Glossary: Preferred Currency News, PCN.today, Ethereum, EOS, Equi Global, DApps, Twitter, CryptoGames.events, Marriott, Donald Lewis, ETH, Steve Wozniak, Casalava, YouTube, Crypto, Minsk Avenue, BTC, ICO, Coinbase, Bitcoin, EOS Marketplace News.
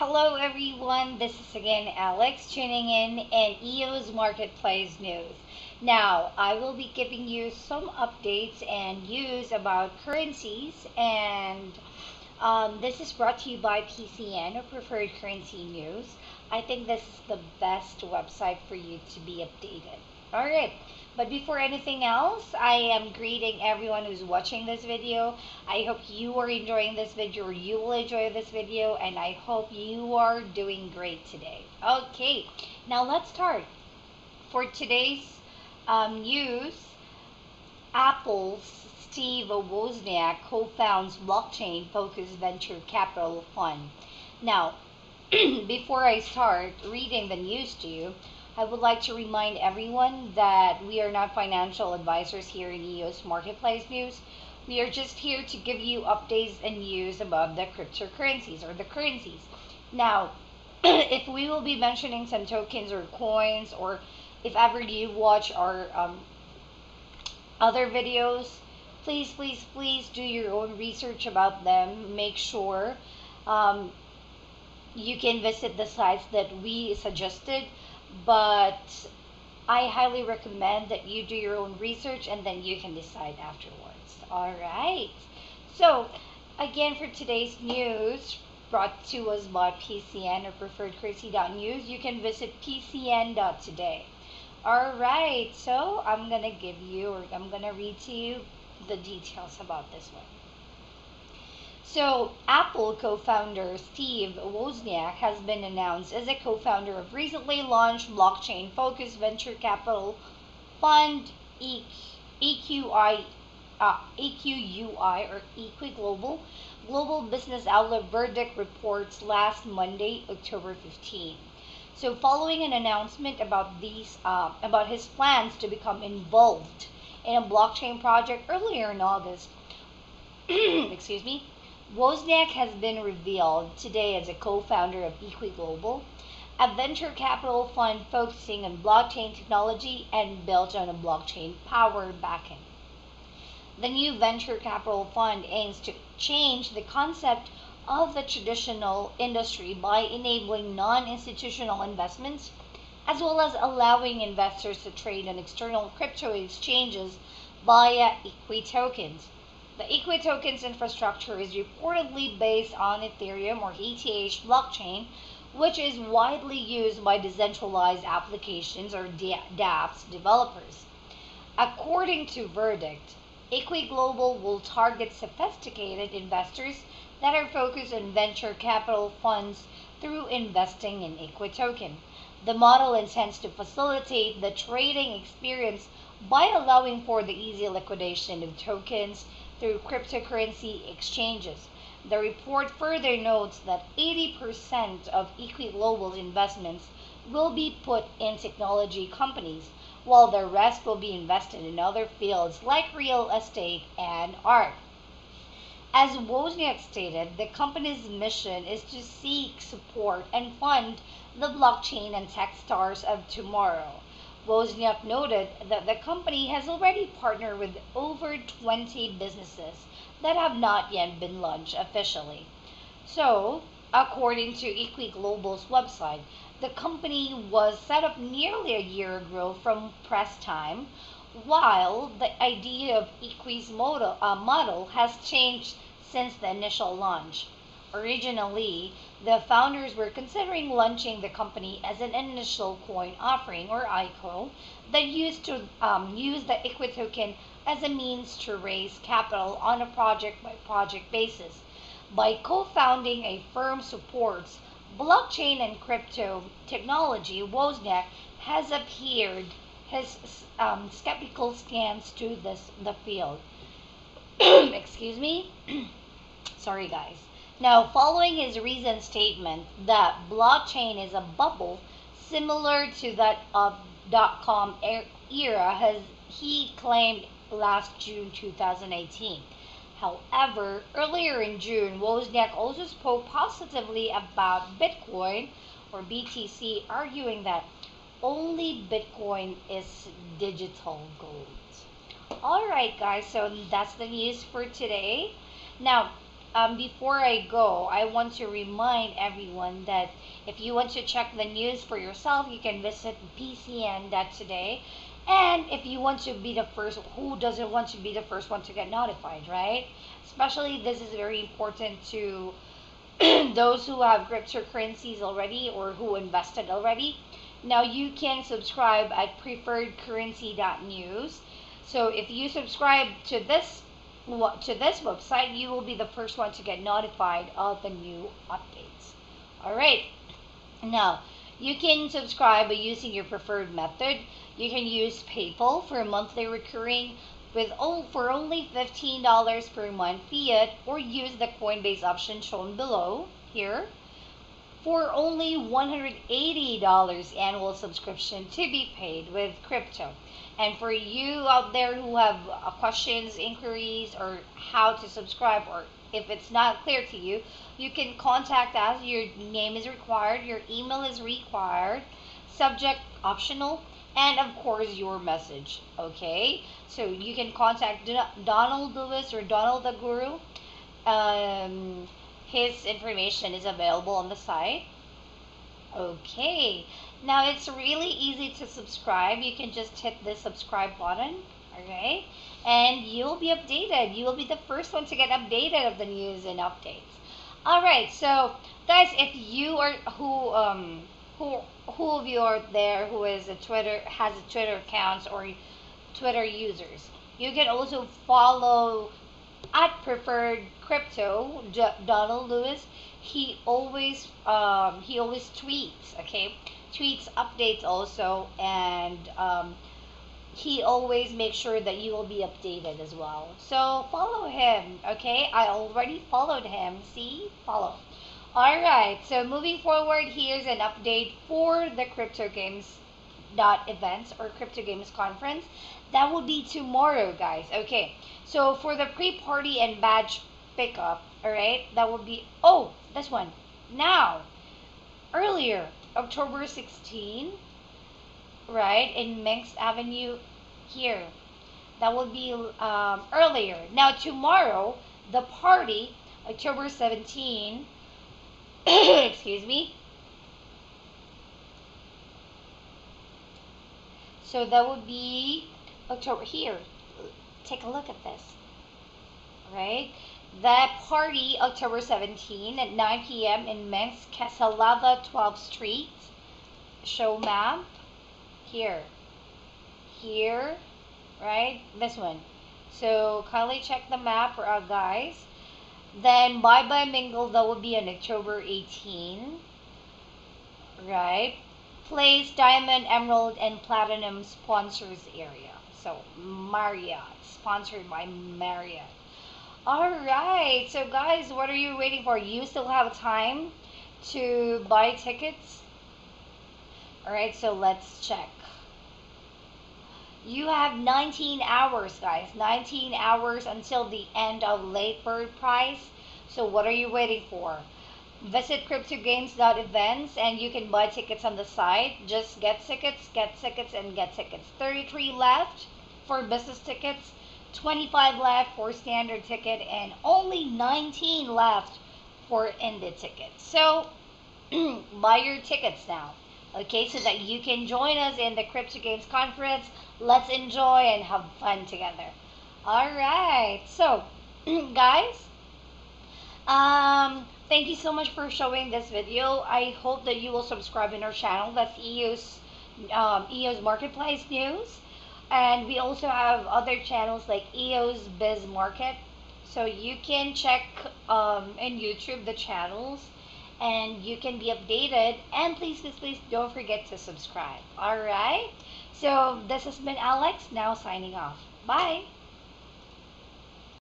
Hello everyone, this is again Alex tuning in EOS Marketplace News. Now, I will be giving you some updates and news about currencies, and this is brought to you by PCN, or Preferred Currency News. I think this is the best website for you to be updated. Alright, but before anything else, I am greeting everyone who's watching this video. I hope you are enjoying this video, or you will enjoy this video, and I hope you are doing great today. Okay, now let's start. For today's news, Apple's Steve Wozniak co-founds blockchain-focused venture capital fund. Now, before I start reading the news to you, I would like to remind everyone that we are not financial advisors here in EOS Marketplace News. We are just here to give you updates and news about the cryptocurrencies or the currencies. Now, if we will be mentioning some tokens or coins, or if ever you watch our other videos, please do your own research about them. Make sure you can visit the sites that we suggested. But I highly recommend that you do your own research and then you can decide afterwards. All right. So again, for today's news brought to us by PCN or preferredcurrency.news, you can visit PCN.today. All right. So I'm going to give you, or I'm going to read to you the details about this one. So, Apple co-founder Steve Wozniak has been announced as a co-founder of recently launched blockchain-focused venture capital fund EQUI or Equi Global. Global business outlet Verdict reports last Monday, October 15. So, following an announcement about his plans to become involved in a blockchain project earlier in August, excuse me. Wozniak has been revealed today as a co-founder of Equi Global, a venture capital fund focusing on blockchain technology and built on a blockchain-powered backend. The new venture capital fund aims to change the concept of the traditional industry by enabling non-institutional investments, as well as allowing investors to trade on external crypto exchanges via Equi tokens. The Equi tokens infrastructure is reportedly based on Ethereum or ETH blockchain, which is widely used by decentralized applications or DApps developers. According to Verdict, Equi Global will target sophisticated investors that are focused on venture capital funds through investing in Equi token. The model intends to facilitate the trading experience by allowing for the easy liquidation of tokens through cryptocurrency exchanges. The report further notes that 80% of Equi Global's investments will be put in technology companies, while the rest will be invested in other fields like real estate and art. As Wozniak stated, the company's mission is to seek support and fund the blockchain and tech stars of tomorrow. Wozniak noted that the company has already partnered with over 20 businesses that have not yet been launched officially. So, according to Equi Global's website, the company was set up nearly a year ago from press time, while the idea of Equi's model has changed since the initial launch. Originally, the founders were considering launching the company as an initial coin offering or ICO that used to use the Equi token as a means to raise capital on a project-by-project basis. By co-founding a firm supports blockchain and crypto technology, Wozniak has appeared his skeptical stance to the field. Excuse me. Sorry, guys. Now, following his recent statement that blockchain is a bubble similar to that of dot-com era, he claimed last June 2018. However, earlier in June, Wozniak also spoke positively about Bitcoin or BTC, arguing that only Bitcoin is digital gold. All right, guys, so that's the news for today. Now, Before I go, I want to remind everyone that if you want to check the news for yourself, you can visit PCN.today. And if you want to be the first, who doesn't want to be the first one to get notified, right? Especially this is very important to those who have cryptocurrencies already or who invested already. Now you can subscribe at preferredcurrency.news. So if you subscribe to this website, you will be the first one to get notified of the new updates. All right. Now, you can subscribe by using your preferred method. You can use PayPal for monthly recurring for only $15 per month fiat, or use the Coinbase option shown below here for only $180 annual subscription to be paid with crypto. And for you out there who have questions, inquiries, or how to subscribe, or if it's not clear to you, you can contact us. Your name is required, your email is required, subject optional, and of course your message, okay? So you can contact Donald Lewis or Donald the Guru. His information is available on the site. Okay, now it's really easy to subscribe. You can just hit the subscribe button, okay? And you'll be updated. You will be the first one to get updated of the news and updates. All right, so guys, if you are who of you are there who is has a Twitter accounts or Twitter users, you can also follow at Preferred Crypto Donald Lewis. He always tweets, okay? Tweets updates also, and he always makes sure that you will be updated as well. So follow him, okay? I already followed him. See? Follow. All right. So moving forward, here's an update for the CryptoGames.events or CryptoGames conference. That will be tomorrow, guys. Okay. So for the pre-party and badge pickup, all right, that will be, oh, this one. Now, earlier, October 16, right, in Minsk Avenue here. That will be earlier. Now, tomorrow, the party, October 17, excuse me. So that would be October here. Take a look at this, right? That party, October 17 at 9 p.m. in Minsk, Casalava 12th Street. Show map. Here. Here, right? This one. So kindly check the map for our guys. Then Bye Bye Mingle, that would be on October 18, right? Place Diamond, Emerald, and Platinum sponsors area. So Marriott, sponsored by Marriott. All right, so guys, what are you waiting for? You still have time to buy tickets. All right, so let's check. You have 19 hours, guys. 19 hours until the end of late bird price. So what are you waiting for? Visit CryptoGames.events and you can buy tickets on the site. Just get tickets, and get tickets. 33 left for business tickets, 25 left for standard ticket, and only 19 left for ended tickets. So buy your tickets now, okay, so that you can join us in the Crypto Games conference. Let's enjoy and have fun together. All right, so guys, thank you so much for showing this video. I hope that you will subscribe in our channel. That's EOS Marketplace News. And we also have other channels like EOS Biz Market. So you can check in YouTube the channels, and you can be updated. And please, please, please don't forget to subscribe. All right. So this has been Alex now signing off. Bye.